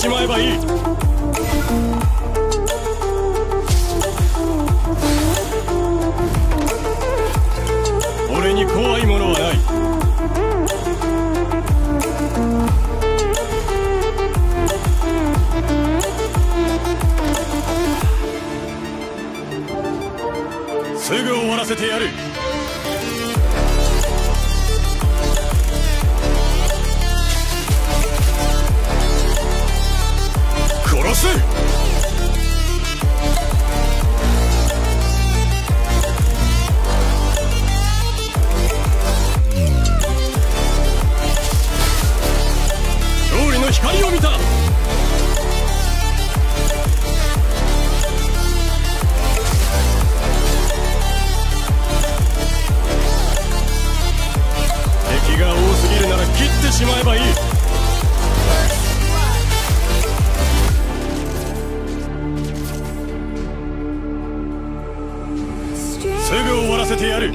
しまえばいい。俺に怖いものはない。 すぐ終わらせてやる。殺せ。勝利の光を見た。 しまえばいい。すぐ終わらせてやる。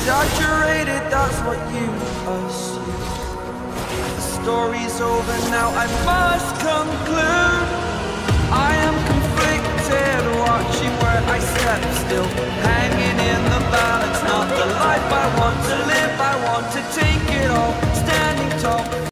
Exaggerated, that's what you assume. The story's over now, I must conclude. I am conflicted, watching where I step still, hanging in the balance, not the life I want to live. I want to take it all, standing tall.